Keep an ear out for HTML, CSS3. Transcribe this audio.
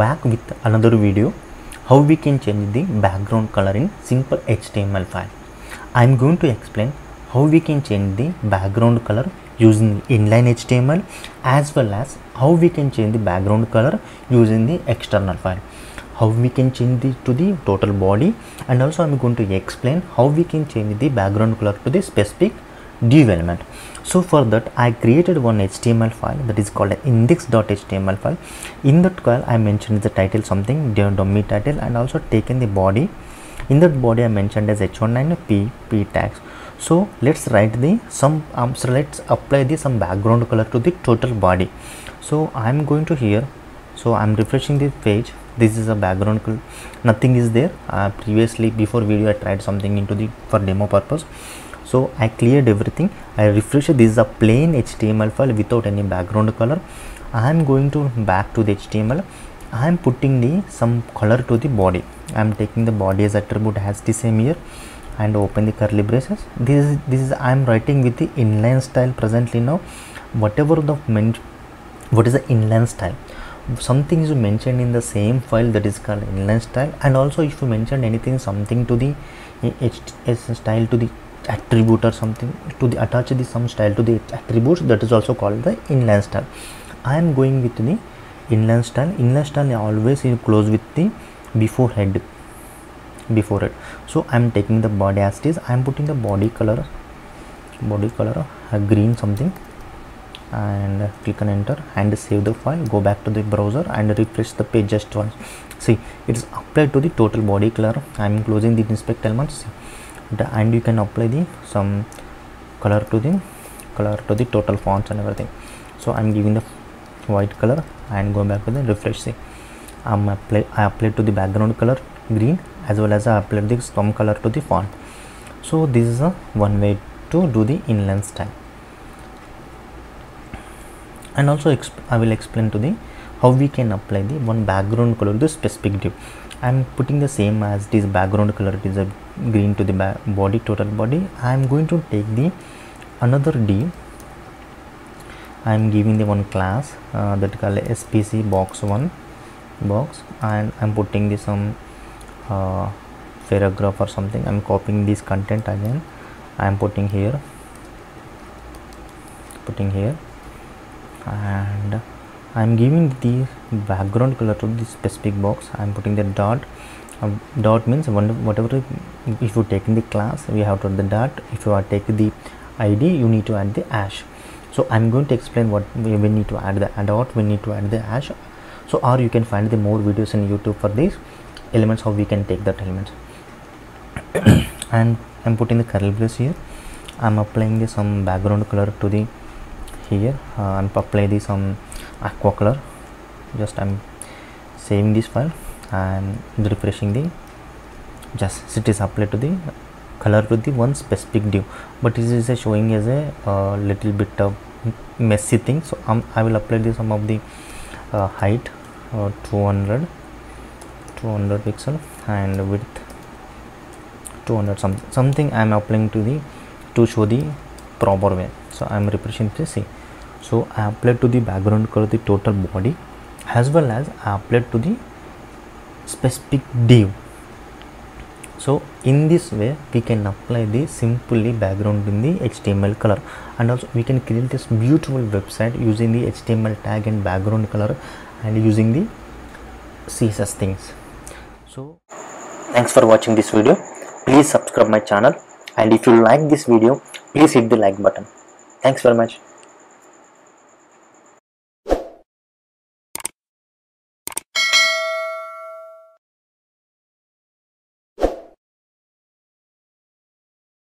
Back with another video how we can change the background color in simple HTML file. I am going to explain how we can change the background color using inline HTML as well as how we can change the background color using the external file. How we can change it to the total body, and also I am going to explain how we can change the background color to the specific div element. So for that I created one HTML file that is called index.html file. In that file I mentioned the title something, dummy title, and also taken the body. In that body I mentioned as h19p tags. So let's write the let's apply the some background color to the total body. So I'm going to here, so I'm refreshing this page. This is a background color, nothing is there. Previously before video I tried something into the for demo purpose. So I cleared everything, I refresh. This is a plain HTML file without any background color. I am going to back to the HTML. I am putting the some color to the body. I am taking the body as attribute as the same here and open the curly braces. This is I am writing with the inline style presently now. What is the inline style? Something is mentioned in the same file, that is called inline style. And also if you mention anything something to the HTML style to the attribute or something to the attach the some style to the attributes, that is also called the inline style. I am going with the inline style. Inline style always is close with the before head. So I am taking the body as it is. I am putting the body color green something, and click on enter and save the file. Go back to the browser and refresh the page just once. See, it is applied to the total body color. I am closing the inspect elements. And you can apply the some color to the total fonts and everything. So I'm giving the white color and go back to the refresh. See, I applied to the background color green, as well as I applied the some color to the font. So this is a one way to do the inline style. And also I will explain to the how we can apply the one background color to the specific div. I'm putting the same as this background color, it is a green to the body, total body. I'm going to take the another div. I'm giving the one class that called SPC box, and I'm putting the some paragraph or something. I'm copying this content again. I'm putting here, and I'm giving the background color to the specific box. I'm putting the dot. Dot means whatever, if you take in the class we have to add the dot. If you are take the ID you need to add the hash. So I'm going to explain what we need to add the dot, we need to add the hash. So or you can find the more videos in YouTube for these elements, how we can take that elements. And I'm putting the curly brace here. I'm applying the some background color to the here. I'm applying the some aqua color. Just I'm saving this file and refreshing the just it is applied to the color to the one specific div, but this is showing as a little bit of messy thing. So I will apply the some of the height 200 pixel and width 200 something. I am applying to the to show the proper way. So I am refreshing to see. So I applied to the background color the total body, as well as I applied to the specific div. So in this way we can apply the simply background in the HTML color, and also we can create this beautiful website using the HTML tag and background color and using the CSS things. So thanks for watching this video. Please subscribe my channel, and if you like this video please hit the like button. Thanks very much.